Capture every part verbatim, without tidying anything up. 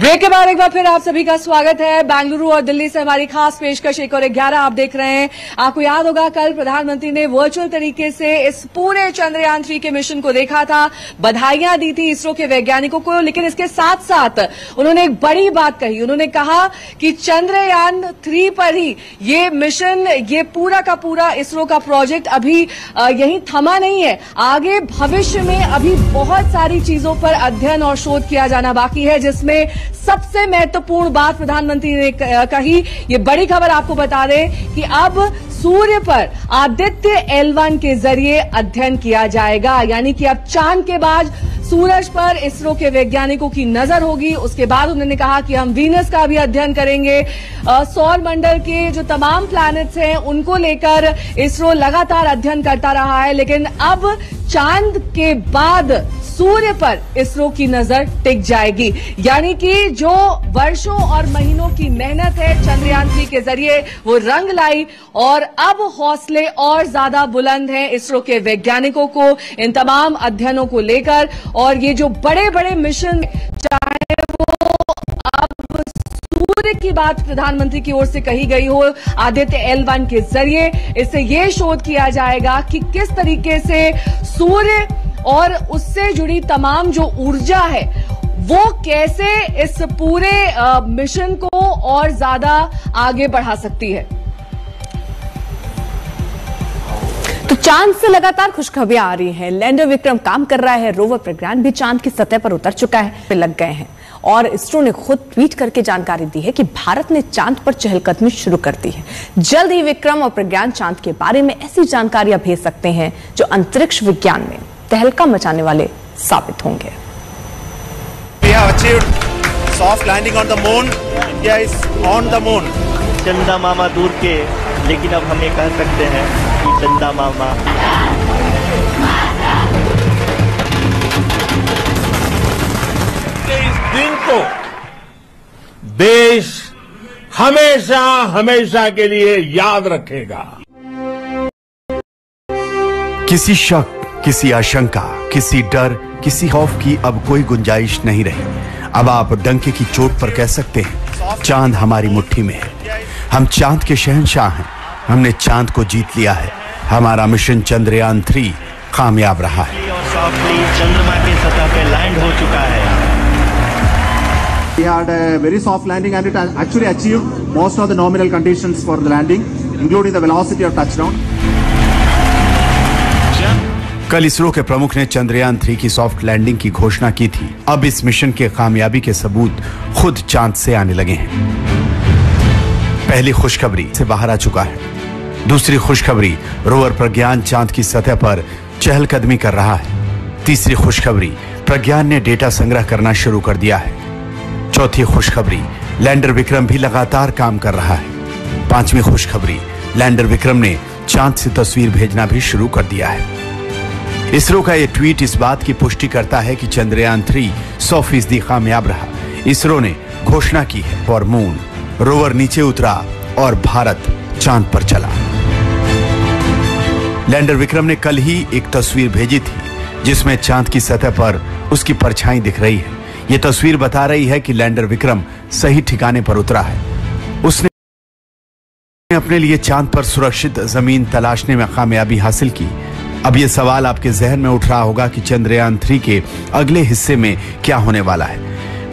Break के बाद एक बार फिर आप सभी का स्वागत है। बेंगलुरु और दिल्ली से हमारी खास पेशकश एक और ग्यारह आप देख रहे हैं। आपको याद होगा कल प्रधानमंत्री ने वर्चुअल तरीके से इस पूरे चंद्रयान थ्री के मिशन को देखा था, बधाइयां दी थी इसरो के वैज्ञानिकों को, लेकिन इसके साथ साथ उन्होंने एक बड़ी बात कही। उन्होंने कहा कि चंद्रयान थ्री पर ही ये मिशन, ये पूरा का पूरा इसरो का प्रोजेक्ट अभी यहीं थमा नहीं है। आगे भविष्य में अभी बहुत सारी चीजों पर अध्ययन और शोध किया जाना बाकी है, जिसमें सबसे महत्वपूर्ण बात प्रधानमंत्री ने कही। ये बड़ी खबर आपको बता दें कि अब सूर्य पर आदित्य एल वन के जरिए अध्ययन किया जाएगा, यानी कि अब चांद के बाद सूरज पर इसरो के वैज्ञानिकों की नजर होगी। उसके बाद उन्होंने कहा कि हम वीनस का भी अध्ययन करेंगे, सौर मंडल के जो तमाम प्लैनेट्स हैं उनको लेकर इसरो लगातार अध्ययन करता रहा है, लेकिन अब चांद के बाद सूर्य पर इसरो की नजर टिक जाएगी। यानी कि जो वर्षों और महीनों की मेहनत है चंद्रयान थ्री के जरिए वो रंग लाई, और अब हौसले और ज्यादा बुलंद हैं इसरो के वैज्ञानिकों को इन तमाम अध्ययनों को लेकर। और ये जो बड़े बड़े मिशन, चाहे वो अब सूर्य की बात प्रधानमंत्री की ओर से कही गई हो आदित्य एल वन के जरिए, इससे ये शोध किया जाएगा कि किस तरीके से सूर्य और उससे जुड़ी तमाम जो ऊर्जा है वो कैसे इस पूरे मिशन को और ज्यादा आगे बढ़ा सकती है। तो चांद से लगातार खुशखबरियां आ रही हैं। लैंडर विक्रम काम कर रहा है, रोवर प्रज्ञान भी चांद की सतह पर उतर चुका है, लग गए हैं। और इसरो ने खुद ट्वीट करके जानकारी दी है कि भारत ने चांद पर चहलकदमी शुरू कर दी है। जल्द ही विक्रम और प्रज्ञान चांद के बारे में ऐसी जानकारियां भेज सकते हैं जो अंतरिक्ष विज्ञान में तहलका मचाने वाले साबित होंगे। चंदा मामा दूर के, लेकिन अब हम ये कह सकते हैं कि चंदा मामा इस दिन को देश हमेशा हमेशा के लिए याद रखेगा। किसी शक, किसी आशंका, किसी डर, किसी खौफ की अब कोई गुंजाइश नहीं रही। अब आप डंके की चोट पर कह सकते हैं चांद हमारी मुट्ठी में है। हम चांद के शहंशाह हैं, हमने चांद को जीत लिया है। हमारा मिशन चंद्रयान थ्री कामयाब रहा है और सॉफ्टली चंद्रमा की सतह पे लैंड हो चुका है। We had a very soft landing and it actually achieved most of the nominal conditions for the landing, including the velocity of touchdown. कल इसरो के प्रमुख ने चंद्रयान थ्री की सॉफ्ट लैंडिंग की घोषणा की थी। अब इस मिशन के कामयाबी के सबूत खुद चांद से आने लगे हैं। पहली खुशखबरी से बाहर आ चुका है। दूसरी खुशखबरी, रोवर प्रज्ञान चांद की सतह पर चहलकदमी कर रहा है। तीसरी खुशखबरी, प्रज्ञान ने डेटा संग्रह करना शुरू कर दिया है। चौथी खुशखबरी, लैंडर विक्रम भी लगातार काम कर रहा है। पांचवी खुशखबरी, लैंडर विक्रम ने चांद से तस्वीर भेजना भी शुरू कर दिया है। इसरो का यह ट्वीट इस बात की पुष्टि करता है कि चंद्रयान थ्री सौ फीसदी कामयाब रहा। इसरो ने घोषणा की है और मून रोवर नीचे उतरा और भारत चांद पर चला। लैंडर विक्रम ने कल ही एक तस्वीर भेजी थी जिसमें चांद की सतह पर उसकी परछाई दिख रही है। यह तस्वीर बता रही है कि लैंडर विक्रम सही ठिकाने पर उतरा है। उसने अपने लिए चांद पर सुरक्षित जमीन तलाशने में कामयाबी हासिल की। अब ये सवाल आपके जहन में उठ रहा होगा कि चंद्रयान थ्री के अगले हिस्से में क्या होने वाला है।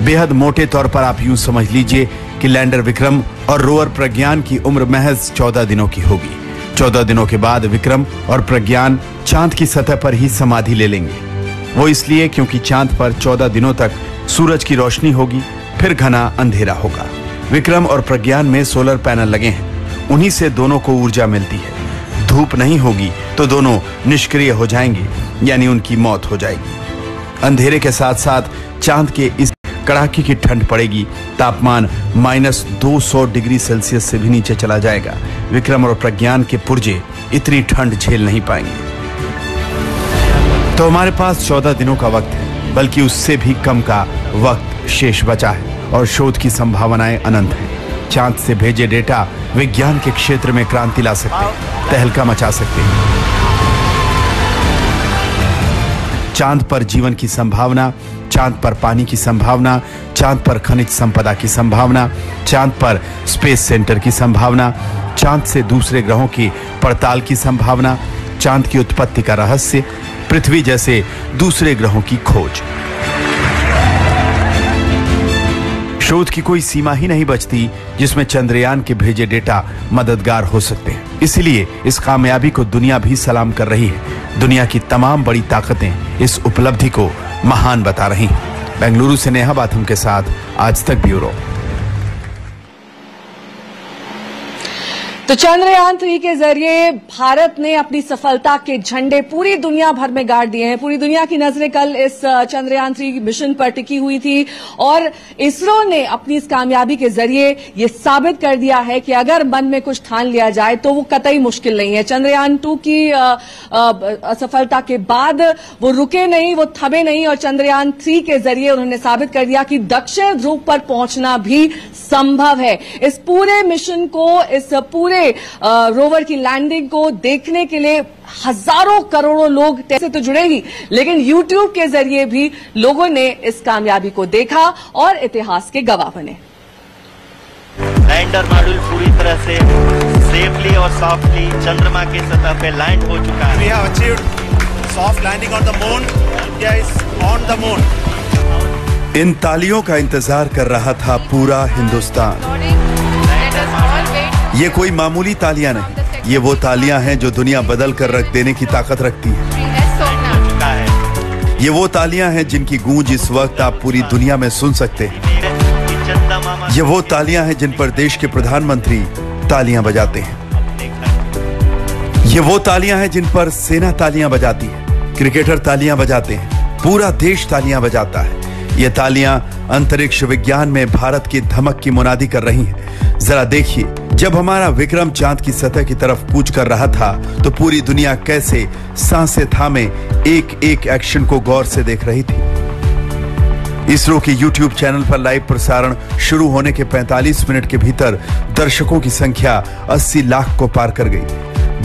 बेहद मोटे तौर पर आप यूं समझ लीजिए कि लैंडर विक्रम और रोवर प्रज्ञान की उम्र महज चौदह दिनों की होगी। चौदह दिनों के बाद विक्रम और प्रज्ञान चांद की सतह पर ही समाधि ले लेंगे। वो इसलिए क्योंकि चांद पर चौदह दिनों तक सूरज की रोशनी होगी, फिर घना अंधेरा होगा। विक्रम और प्रज्ञान में सोलर पैनल लगे हैं, उन्हीं से दोनों को ऊर्जा मिलती है। धूप नहीं होगी तो दोनों निष्क्रिय हो जाएंगे, यानी उनकी मौत हो जाएगी। अंधेरे के साथ साथ चांद के इस कड़ाके की ठंड पड़ेगी। तापमान माइनस दो सौ डिग्री सेल्सियस से भी नीचे चला जाएगा। विक्रम और प्रज्ञान के पुर्जे इतनी ठंड झेल नहीं पाएंगे। तो हमारे पास चौदह दिनों का वक्त है, बल्कि उससे भी कम का वक्त शेष बचा है और शोध की संभावनाएं अनंत है। चांद से भेजे डेटा विज्ञान के क्षेत्र में क्रांति ला सकते हैं, तहलका मचा सकते हैं। चांद पर जीवन की संभावना, चांद पर पानी की संभावना, चांद पर खनिज संपदा की संभावना, चांद पर स्पेस सेंटर की संभावना, चांद से दूसरे ग्रहों की पड़ताल की संभावना, चांद की उत्पत्ति का रहस्य, पृथ्वी जैसे दूसरे ग्रहों की खोज। शोध की कोई सीमा ही नहीं बचती जिसमें चंद्रयान के भेजे डेटा मददगार हो सकते हैं। इसलिए इस कामयाबी को दुनिया भी सलाम कर रही है। दुनिया की तमाम बड़ी ताकतें इस उपलब्धि को महान बता रही हैं। बेंगलुरु से नेहा बाथुम के साथ आज तक ब्यूरो। तो चंद्रयान थ्री के जरिए भारत ने अपनी सफलता के झंडे पूरी दुनिया भर में गाड़ दिए हैं। पूरी दुनिया की नजरें कल इस चंद्रयान थ्री मिशन पर टिकी हुई थी और इसरो ने अपनी इस कामयाबी के जरिए ये साबित कर दिया है कि अगर मन में कुछ ठान लिया जाए तो वो कतई मुश्किल नहीं है। चंद्रयान टू की असफलता के बाद वो रुके नहीं, वो थमे नहीं और चंद्रयान थ्री के जरिए उन्होंने साबित कर दिया कि दक्षिण ध्रुव पर पहुंचना भी संभव है। इस पूरे मिशन को, इस पूरे रोवर की लैंडिंग को देखने के लिए हजारों करोड़ों लोग से तो जुड़े ही, लेकिन यूट्यूब के जरिए भी लोगों ने इस कामयाबी को देखा और इतिहास के गवाह बने। लैंडर मॉड्यूल पूरी तरह से सेफली और सॉफ्टली चंद्रमा की सतह पे लैंड हो चुका है। We have achieved soft landing on the moon. India is on the moon. इन तालियों का इंतजार कर रहा था पूरा हिंदुस्तान। ये कोई मामूली तालियां नहीं, ये वो तालियां हैं जो दुनिया बदल कर रख देने की ताकत रखती है। ये वो तालियां हैं जिनकी गूंज इस वक्त आप पूरी दुनिया में सुन सकते हैं। ये वो तालियां हैं जिन पर देश के प्रधानमंत्री तालियां बजाते हैं। ये वो तालियां हैं जिन पर सेना तालियां बजाती है, क्रिकेटर तालियां बजाते हैं, पूरा देश तालियां बजाता है। ये तालियां अंतरिक्ष विज्ञान में भारत की धमक की मुनादी कर रही है। जरा देखिए, जब हमारा विक्रम चांद की सतह की तरफ कूच कर रहा था तो पूरी दुनिया कैसे सांसें थामे एक एक एक्शन को गौर से देख रही थी। इसरो के यूट्यूब चैनल पर लाइव प्रसारण शुरू होने के पैंतालीस मिनट के भीतर दर्शकों की संख्या अस्सी लाख को पार कर गई।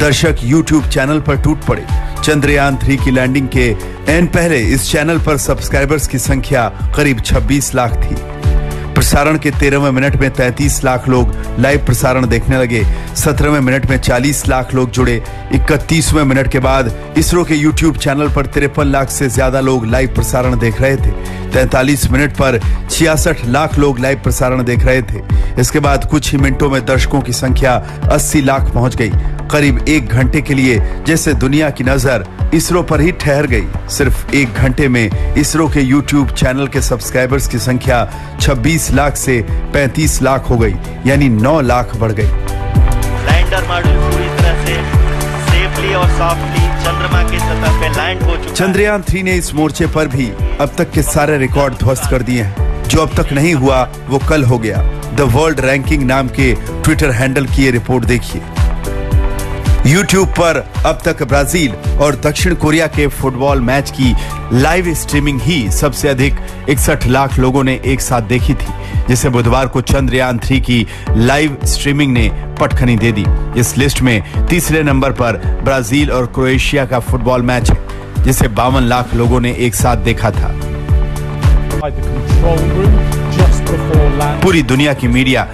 दर्शक यूट्यूब चैनल पर टूट पड़े। चंद्रयान थ्री की लैंडिंग के एन पहले इस चैनल पर सब्सक्राइबर्स की संख्या करीब छब्बीस लाख थी। प्रसारण के तेरहवें मिनट में तैंतीस लाख लोग लाइव प्रसारण देखने लगे। सत्रहवें मिनट में चालीस लाख लोग जुड़े। इकतीसवें मिनट के बाद इसरो के यूट्यूब चैनल पर तिरपन लाख से ज्यादा लोग लाइव प्रसारण देख रहे थे। तैंतालीस मिनट पर छियासठ लाख लोग लाइव प्रसारण देख रहे थे। इसके बाद कुछ ही मिनटों में दर्शकों की संख्या अस्सी लाख पहुंच गई। करीब एक घंटे के लिए जैसे दुनिया की नजर इसरो पर ही ठहर गई। सिर्फ एक घंटे में इसरो के यूट्यूब चैनल के सब्सक्राइबर्स की संख्या छब्बीस लाख से पैंतीस लाख हो गई, यानी नौ लाख बढ़ गई। लैंडर मॉड्यूल पूरी तरह से सेफली और सॉफ्टली चंद्रमा की सतह पे लैंड हो चुका है। चंद्रयान थ्री ने इस मोर्चे पर भी अब तक के सारे रिकॉर्ड ध्वस्त कर दिए हैं। जो अब तक नहीं हुआ वो कल हो गया। द वर्ल्ड रैंकिंग नाम के ट्विटर हैंडल की ये रिपोर्ट देखिए। यूट्यूब पर अब तक ब्राजील और दक्षिण कोरिया के फुटबॉल मैच की लाइव स्ट्रीमिंग ही सबसे अधिक इकसठ लाख लोगों ने एक साथ देखी थी, जिसे बुधवार को चंद्रयान थ्री की लाइव स्ट्रीमिंग ने पटखनी दे दी। इस लिस्ट में तीसरे नंबर पर ब्राजील और क्रोएशिया का फुटबॉल मैच है, जिसे बावन लाख लोगों ने एक साथ देखा था। पूरी दुनिया की मीडिया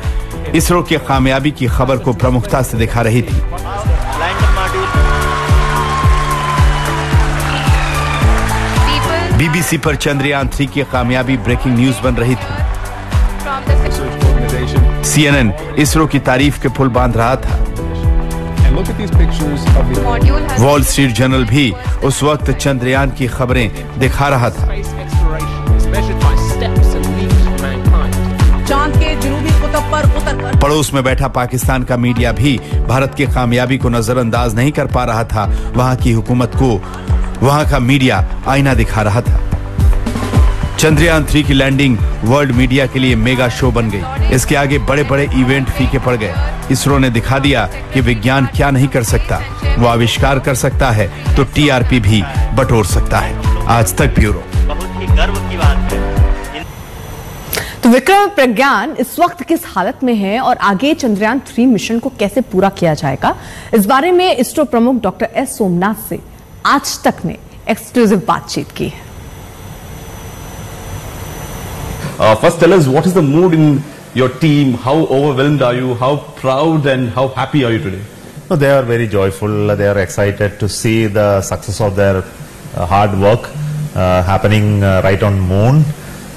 इसरो की कामयाबी की खबर को प्रमुखता से दिखा रही थी। बीबीसी पर चंद्रयान थ्री की कामयाबी ब्रेकिंग न्यूज बन रही थी। सीएनएन इसरो की तारीफ के पुल बांध रहा था। वॉल स्ट्रीट जर्नल भी उस वक्त चंद्रयान की खबरें दिखा रहा था। पड़ोस में बैठा पाकिस्तान का मीडिया भी भारत की कामयाबी को नजरअंदाज नहीं कर पा रहा था। वहां की हुकूमत को वहां का मीडिया आईना दिखा रहा था। चंद्रयान थ्री की लैंडिंग वर्ल्ड मीडिया के लिए मेगा शो बन गई। इसके आगे बड़े बड़े इवेंट फीके पड़ गए। इसरो ने दिखा दिया कि विज्ञान क्या नहीं कर सकता। वो आविष्कार कर सकता है तो टीआरपी भी बटोर सकता है। आज तक ब्यूरो। बहुत ही गर्व की बात है। तो विक्रम, प्रज्ञान इस वक्त किस हालत में है और आगे चंद्रयान थ्री मिशन को कैसे पूरा किया जाएगा, इस बारे में इसरो प्रमुख डॉक्टर एस सोमनाथ से आज तक ने एक्सक्लूसिव बातचीत की है। Uh, first, tell us, what is the mood in your team? How overwhelmed are you? How proud and how happy are you today? No, they are very joyful. They are excited to see the success of their uh, hard work uh, happening uh, right on moon.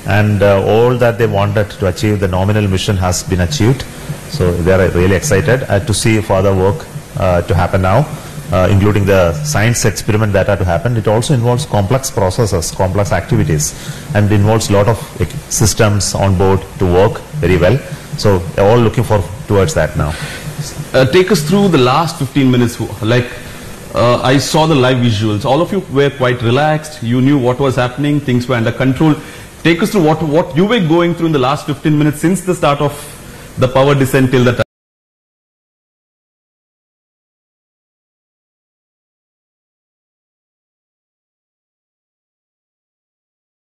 And uh, all that they wanted to achieve, the nominal mission has been achieved. So they are really excited uh, to see further work uh, to happen now, uh, including the science experiment that are to happen. It also involves complex processes, complex activities, and it involves a lot of systems on board to work very well. So they are all looking for towards that now. Uh, take us through the last fifteen minutes. Like uh, I saw the live visuals. All of you were quite relaxed. You knew what was happening. Things were under control. Take us through what what you were going through in the last fifteen minutes since the start of the power descent till the time.